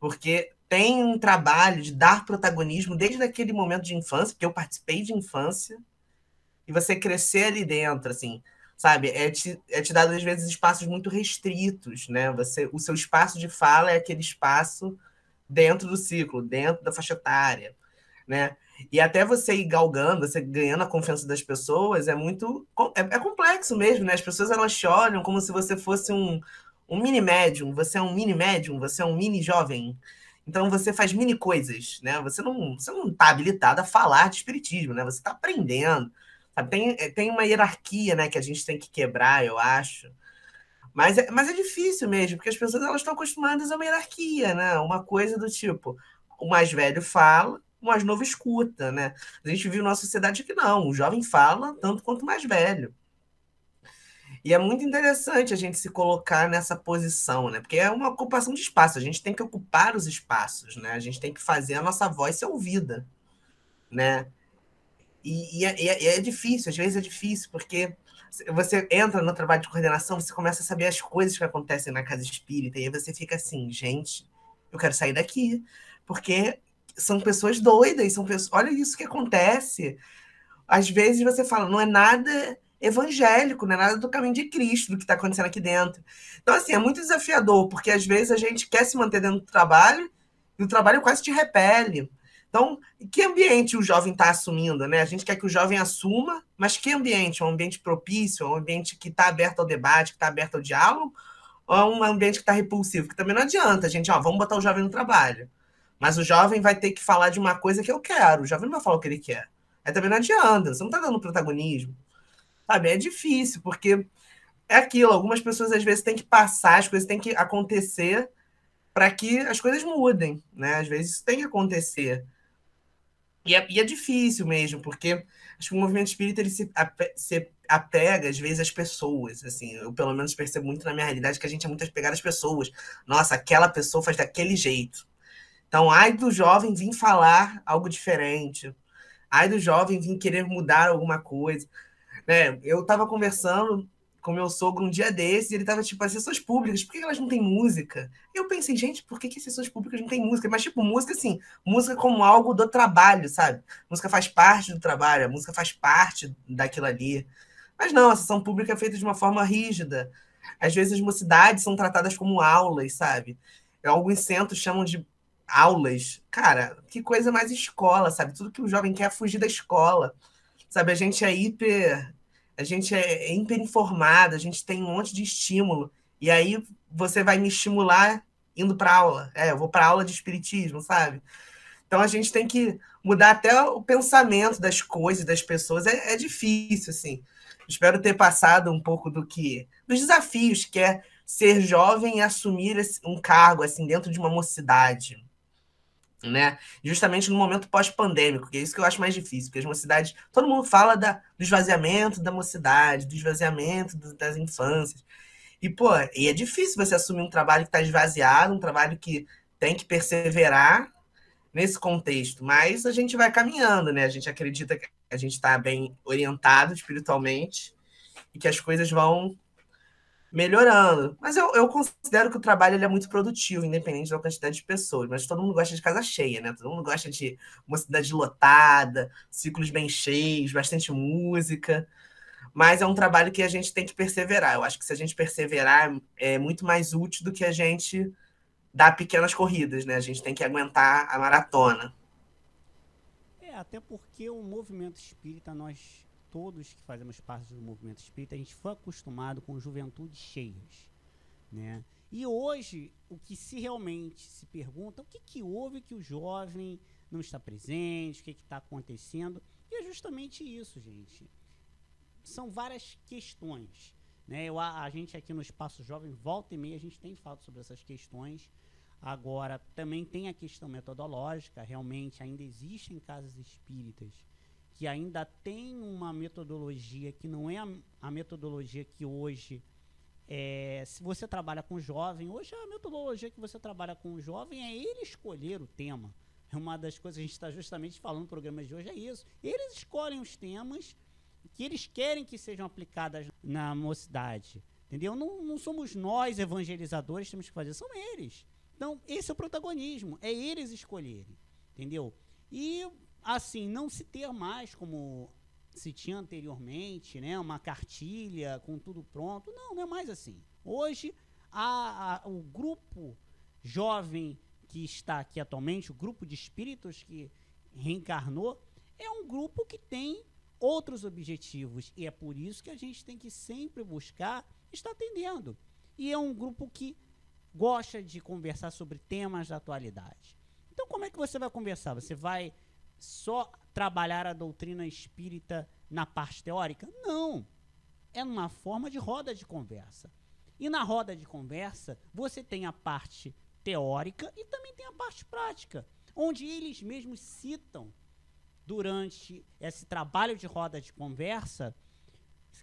porque tem um trabalho de dar protagonismo desde aquele momento de infância, porque eu participei de infância, e você crescer ali dentro, assim, sabe? É te, é te dado, às vezes, espaços muito restritos, né? Você, o seu espaço de fala é aquele espaço dentro do ciclo, dentro da faixa etária, né? E até você ir galgando, você ganhando a confiança das pessoas, é muito... É, é complexo mesmo, né? As pessoas, elas te olham como se você fosse um, um mini-médium, você é um mini-médium, você é um mini-jovem... Então, você faz mini coisas, né? Você não está você não tá habilitado a falar de espiritismo, né? Você está aprendendo. Sabe? Tem, tem uma hierarquia, né, que a gente tem que quebrar, eu acho. Mas é, mas é difícil mesmo, porque as pessoas elas estão acostumadas a uma hierarquia, né? Uma coisa do tipo, o mais velho fala, o mais novo escuta, né? A gente viu na sociedade que não, o jovem fala tanto quanto o mais velho. E é muito interessante a gente se colocar nessa posição, né? Porque é uma ocupação de espaço, a gente tem que ocupar os espaços, né? A gente tem que fazer a nossa voz ser ouvida, né? E, e, é, e é difícil, às vezes é difícil, porque você entra no trabalho de coordenação, você começa a saber as coisas que acontecem na casa espírita, e aí você fica assim, gente, eu quero sair daqui, porque são pessoas doidas, são pessoas... olha isso que acontece. Às vezes você fala, não é nada... evangélico, não é nada do caminho de Cristo, do que está acontecendo aqui dentro. Então, assim, é muito desafiador, porque às vezes a gente quer se manter dentro do trabalho e o trabalho quase te repele. Então, que ambiente o jovem está assumindo, né? A gente quer que o jovem assuma, mas que ambiente? É um ambiente propício, é um ambiente que está aberto ao debate, que está aberto ao diálogo, ou é um ambiente que está repulsivo? Que também não adianta, gente, ó, vamos botar o jovem no trabalho. Mas o jovem vai ter que falar de uma coisa que eu quero, o jovem não vai falar o que ele quer. Aí também não adianta, você não está dando protagonismo. Sabe, é difícil, porque é aquilo, algumas pessoas às vezes têm que passar, as coisas têm que acontecer para que as coisas mudem, né? Às vezes isso tem que acontecer. E é, e é difícil mesmo, porque acho que o movimento espírita ele se, ape, se apega às vezes às pessoas, assim, eu pelo menos percebo muito na minha realidade que a gente é muito apegado às pessoas. Nossa, aquela pessoa faz daquele jeito. Então, ai do jovem vir falar algo diferente, ai do jovem vir querer mudar alguma coisa. Né? Eu estava conversando com meu sogro um dia desses e ele estava tipo, as sessões públicas, por que elas não têm música? E eu pensei, gente, por que, que as sessões públicas não têm música? Mas tipo, música assim, música como algo do trabalho, sabe? Música faz parte do trabalho, a música faz parte daquilo ali. Mas não, a sessão pública é feita de uma forma rígida. Às vezes as mocidades são tratadas como aulas, sabe? Alguns centros chamam de aulas. Cara, que coisa mais escola, sabe? Tudo que o jovem quer é fugir da escola. Sabe, a gente é hiper, a gente é hiper informado, a gente tem um monte de estímulo. E aí você vai me estimular indo para aula. É, eu vou para aula de espiritismo, sabe? Então a gente tem que mudar até o pensamento das coisas, das pessoas. É, é difícil, assim. Espero ter passado um pouco do que, dos desafios que é ser jovem e assumir um cargo assim dentro de uma mocidade. Né? Justamente no momento pós-pandêmico, que é isso que eu acho mais difícil, porque as mocidades, todo mundo fala da, do esvaziamento da mocidade, do esvaziamento do, das infâncias, e pô, e é difícil você assumir um trabalho que está esvaziado, um trabalho que tem que perseverar nesse contexto, mas a gente vai caminhando, né? A gente acredita que a gente está bem orientado espiritualmente e que as coisas vão melhorando. Mas eu, eu considero que o trabalho ele é muito produtivo, independente da quantidade de pessoas. Mas todo mundo gosta de casa cheia, né? Todo mundo gosta de uma cidade lotada, ciclos bem cheios, bastante música. Mas é um trabalho que a gente tem que perseverar. Eu acho que se a gente perseverar, é muito mais útil do que a gente dar pequenas corridas, né? A gente tem que aguentar a maratona. É, até porque o movimento espírita, nós todos que fazemos parte do movimento espírita, a gente foi acostumado com juventudes cheias, né? E hoje, o que se realmente se pergunta, o que que houve que o jovem não está presente, o que que está acontecendo? E é justamente isso, gente. São várias questões, né? Eu, a, a gente aqui no Espaço Jovem, volta e meia, a gente tem falado sobre essas questões. Agora, também tem a questão metodológica. Realmente, ainda existem casas espíritas que ainda tem uma metodologia que não é a, a metodologia que hoje, é, se você trabalha com jovem, hoje a metodologia que você trabalha com o jovem é ele escolher o tema. É uma das coisas que a gente está justamente falando no programa de hoje, é isso. Eles escolhem os temas que eles querem que sejam aplicadas na mocidade, entendeu? Não, não somos nós, evangelizadores, temos que fazer, são eles. Então, esse é o protagonismo, é eles escolherem, entendeu? E assim, não se ter mais, como se tinha anteriormente, né, uma cartilha com tudo pronto. Não, não é mais assim. Hoje, a, a, o grupo jovem que está aqui atualmente, o grupo de espíritos que reencarnou, é um grupo que tem outros objetivos. E é por isso que a gente tem que sempre buscar estar atendendo. E é um grupo que gosta de conversar sobre temas da atualidade. Então, como é que você vai conversar? Você vai só trabalhar a doutrina espírita na parte teórica? Não. É uma forma de roda de conversa. E na roda de conversa, você tem a parte teórica e também tem a parte prática, onde eles mesmos citam, durante esse trabalho de roda de conversa,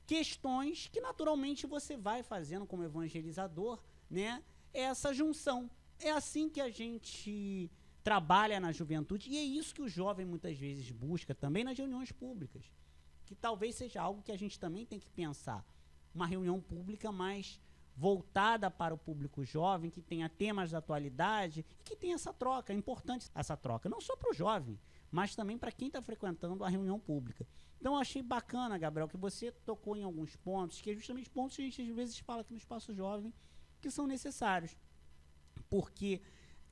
questões que naturalmente você vai fazendo como evangelizador, né? Essa junção. É assim que a gente trabalha na juventude, e é isso que o jovem muitas vezes busca também nas reuniões públicas, que talvez seja algo que a gente também tem que pensar. Uma reunião pública mais voltada para o público jovem, que tenha temas da atualidade, e que tenha essa troca. É importante essa troca, não só para o jovem, mas também para quem está frequentando a reunião pública. Então, eu achei bacana, Gabriel, que você tocou em alguns pontos, que é justamente pontos que a gente às vezes fala aqui no Espaço Jovem, que são necessários. Porque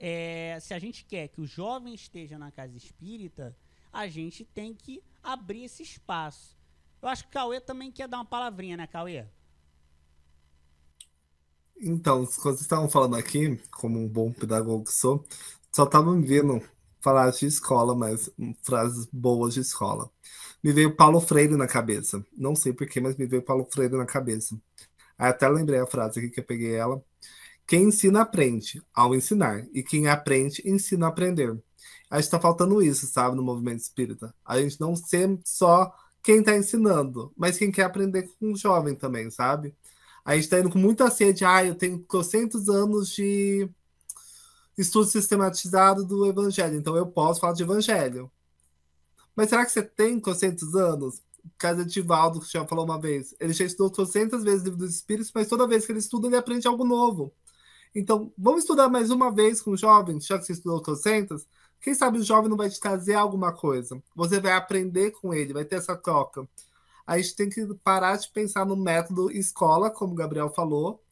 É, se a gente quer que o jovem esteja na casa espírita, a gente tem que abrir esse espaço. Eu acho que o Cauê também quer dar uma palavrinha, né, Cauê? Então, quando vocês estavam falando aqui, como um bom pedagogo que sou, só estava me vendo falar de escola, mas frases boas de escola. Me veio Paulo Freire na cabeça. Não sei porquê, mas me veio Paulo Freire na cabeça. Aí até lembrei a frase aqui que eu peguei ela. Quem ensina, aprende ao ensinar. E quem aprende, ensina a aprender. A gente está faltando isso, sabe, no movimento espírita. A gente não ser só quem está ensinando, mas quem quer aprender com o jovem também, sabe? A gente está indo com muita sede. Ah, eu tenho quatrocentos anos de estudo sistematizado do evangelho, então eu posso falar de evangelho. Mas será que você tem quatrocentos anos? O caso de Divaldo, que já falou uma vez. Ele já estudou quatrocentas vezes o livro dos Espíritos, mas toda vez que ele estuda, ele aprende algo novo. Então, vamos estudar mais uma vez com o jovem, já que você estudou quatrocentas? Quem sabe o jovem não vai te trazer alguma coisa. Você vai aprender com ele, vai ter essa troca. A gente tem que parar de pensar no método escola, como o Gabriel falou,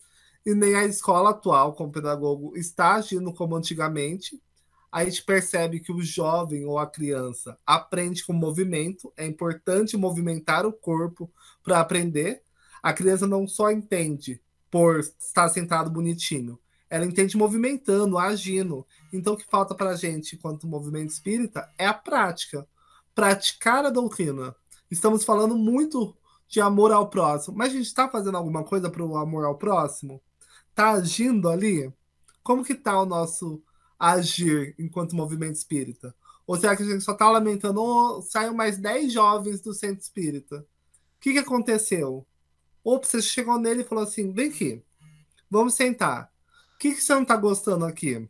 e nem a escola atual, como pedagogo, está agindo como antigamente. A gente percebe que o jovem ou a criança aprende com movimento. É importante movimentar o corpo para aprender. A criança não só entende por estar sentado bonitinho. Ela entende movimentando, agindo. Então, o que falta para a gente, enquanto movimento espírita, é a prática. Praticar a doutrina. Estamos falando muito de amor ao próximo, mas a gente está fazendo alguma coisa para o amor ao próximo? Está agindo ali? Como que está o nosso agir enquanto movimento espírita? Ou será que a gente só está lamentando? Oh, saiu mais dez jovens do centro espírita. O que, que aconteceu? Ou você chegou nele e falou assim, vem aqui, vamos sentar. O que, que você não está gostando aqui?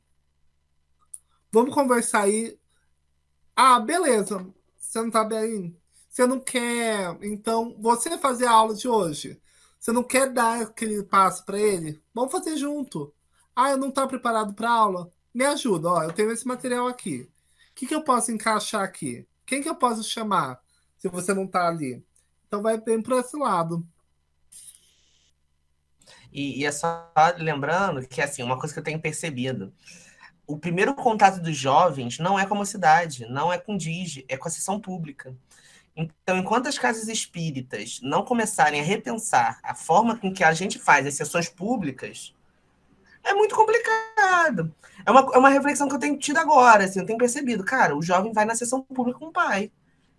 Vamos conversar aí. Ah, beleza. Você não está bem? Você não quer? Então, você fazer a aula de hoje? Você não quer dar aquele passo para ele? Vamos fazer junto. Ah, eu não estou preparado para aula? Me ajuda, ó, eu tenho esse material aqui. O que, que eu posso encaixar aqui? Quem que eu posso chamar se você não está ali? Então vai bem para esse lado. E, e é só lembrando que, assim, uma coisa que eu tenho percebido, o primeiro contato dos jovens não é com a mocidade, não é com o D I G, é com a sessão pública. Então, enquanto as casas espíritas não começarem a repensar a forma com que a gente faz as sessões públicas, é muito complicado. É uma, é uma reflexão que eu tenho tido agora, assim, eu tenho percebido. Cara, o jovem vai na sessão pública com o pai,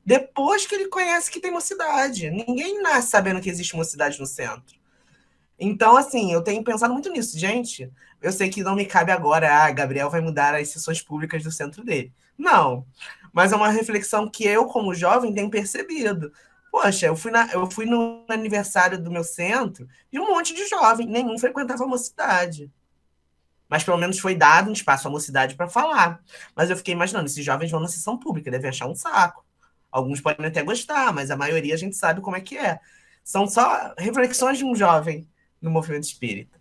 depois que ele conhece que tem mocidade. Ninguém nasce sabendo que existe mocidade no centro. Então, assim, eu tenho pensado muito nisso. Gente, eu sei que não me cabe agora, ah, Gabriel vai mudar as sessões públicas do centro dele. Não, mas é uma reflexão que eu, como jovem, tenho percebido. Poxa, eu fui, na, eu fui no aniversário do meu centro e um monte de jovem, nenhum frequentava a mocidade. Mas pelo menos foi dado um espaço à mocidade para falar. Mas eu fiquei imaginando, esses jovens vão na sessão pública, devem achar um saco. Alguns podem até gostar, mas a maioria a gente sabe como é que é. São só reflexões de um jovem no movimento espírita.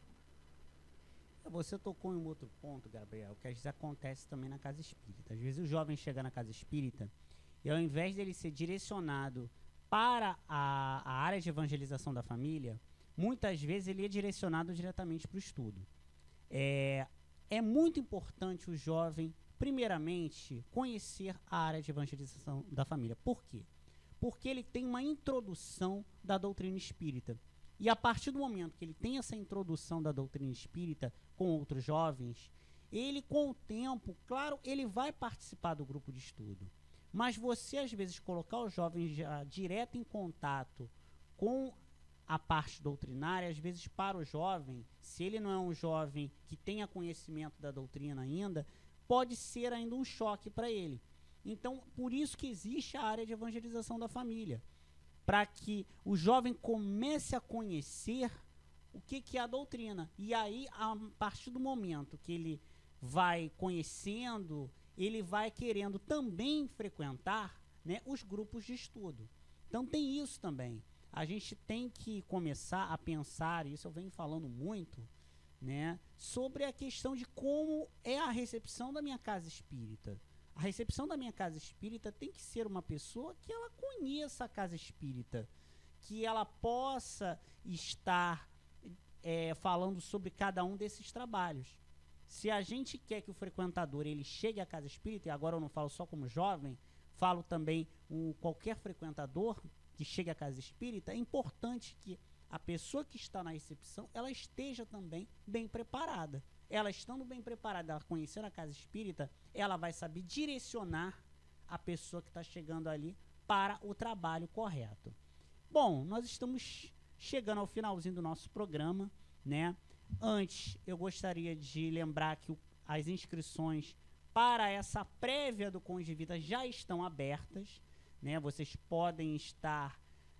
Você tocou em um outro ponto, Gabriel, que às vezes acontece também na casa espírita. Às vezes o jovem chega na casa espírita e ao invés dele ser direcionado para a, a área de evangelização da família, muitas vezes ele é direcionado diretamente para o estudo. É, é muito importante o jovem, primeiramente, conhecer a área de evangelização da família. Por quê? Porque ele tem uma introdução da doutrina espírita. E a partir do momento que ele tem essa introdução da doutrina espírita com outros jovens, ele, com o tempo, claro, ele vai participar do grupo de estudo. Mas você, às vezes, colocar os jovens já direto em contato com a parte doutrinária, às vezes, para o jovem, se ele não é um jovem que tenha conhecimento da doutrina ainda, pode ser ainda um choque para ele. Então, por isso que existe a área de evangelização da família, para que o jovem comece a conhecer o que, que é a doutrina. E aí, a partir do momento que ele vai conhecendo, ele vai querendo também frequentar, né, os grupos de estudo. Então tem isso também. A gente tem que começar a pensar, isso eu venho falando muito, né, sobre a questão de como é a recepção da minha casa espírita. A recepção da minha casa espírita tem que ser uma pessoa que ela conheça a casa espírita, que ela possa estar é, falando sobre cada um desses trabalhos. Se a gente quer que o frequentador ele chegue à casa espírita, e agora eu não falo só como jovem, falo também um, qualquer frequentador que chegue à casa espírita, é importante que a pessoa que está na recepção ela esteja também bem preparada. Ela estando bem preparada, ela conhecendo a casa espírita, ela vai saber direcionar a pessoa que está chegando ali para o trabalho correto. Bom, nós estamos chegando ao finalzinho do nosso programa, né? Antes, eu gostaria de lembrar que o, as inscrições para essa prévia do Conjevita já estão abertas, né? Vocês podem estar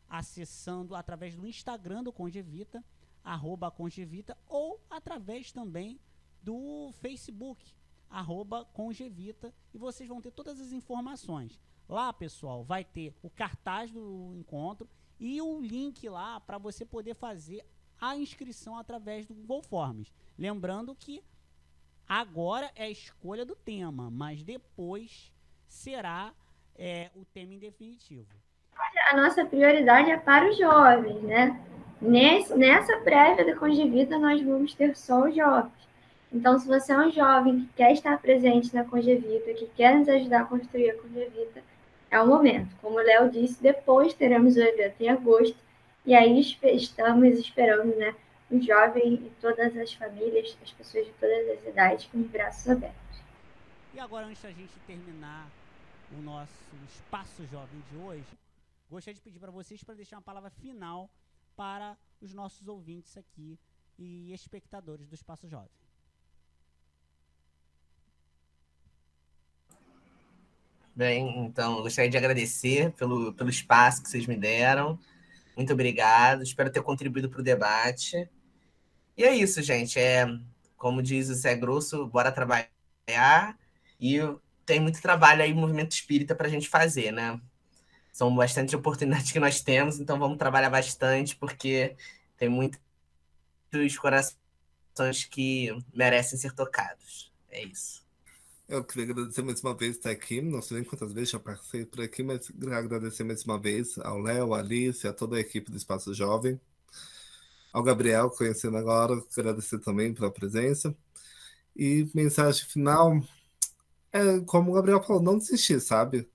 acessando através do Instagram do Conjevita, arroba Conjevita, ou através também do Facebook, arroba Conjevita, e vocês vão ter todas as informações. Lá, pessoal, vai ter o cartaz do encontro e o link lá para você poder fazer a inscrição através do Google Forms. Lembrando que agora é a escolha do tema, mas depois será é, o tema em definitivo. A nossa prioridade é para os jovens, né? Nesse, nessa prévia da Conjevita, nós vamos ter só os jovens. Então, se você é um jovem que quer estar presente na Conjevita, que quer nos ajudar a construir a Conjevita, é o momento. Como o Léo disse, depois teremos o evento em agosto, e aí estamos esperando, né, os jovens e todas as famílias, as pessoas de todas as idades, com os braços abertos. E agora, antes da gente terminar o nosso Espaço Jovem de hoje, gostaria de pedir para vocês para deixar uma palavra final para os nossos ouvintes aqui e espectadores do Espaço Jovem. Bem, então, gostaria de agradecer pelo, pelo espaço que vocês me deram. Muito obrigado, espero ter contribuído para o debate. E é isso, gente. É, como diz o Zé Grosso, bora trabalhar. E tem muito trabalho aí no movimento espírita para a gente fazer, né? São bastante oportunidades que nós temos, então vamos trabalhar bastante, porque Tem muitos corações que merecem ser tocados. É isso. Eu queria agradecer mais uma vez por estar aqui. Não sei nem quantas vezes já passei por aqui, mas queria agradecer mais uma vez ao Léo, à Alice, a toda a equipe do Espaço Jovem. Ao Gabriel, conhecendo agora, agradecer também pela presença. E mensagem final, é como o Gabriel falou, não desistir, sabe?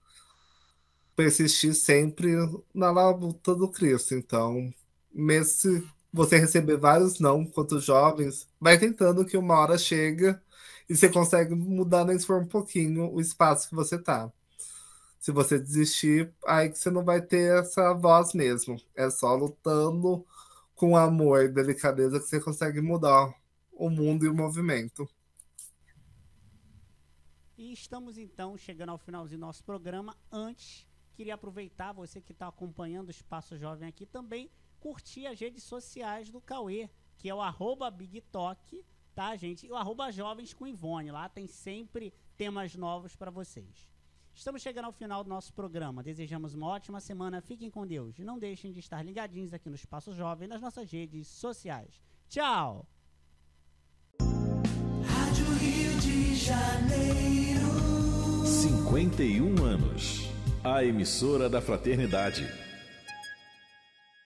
Persistir sempre na luta do Cristo. Então, mesmo se você receber vários não, quanto jovens, vai tentando que uma hora chega e você consegue mudar, nem se for um pouquinho, o espaço que você tá. Se você desistir, aí que você não vai ter essa voz mesmo. É só lutando com amor e delicadeza que você consegue mudar o mundo e o movimento. E estamos, então, chegando ao finalzinho do nosso programa. Antes, queria aproveitar, você que está acompanhando o Espaço Jovem aqui também, curtir as redes sociais do Cauê, que é o arroba Big Talk, tá, gente? E o arroba Jovens com Ivone. Lá tem sempre temas novos para vocês. Estamos chegando ao final do nosso programa. Desejamos uma ótima semana. Fiquem com Deus. Não deixem de estar ligadinhos aqui no Espaço Jovem, nas nossas redes sociais. Tchau! Rádio Rio de Janeiro. cinquenta e um anos. A emissora da Fraternidade.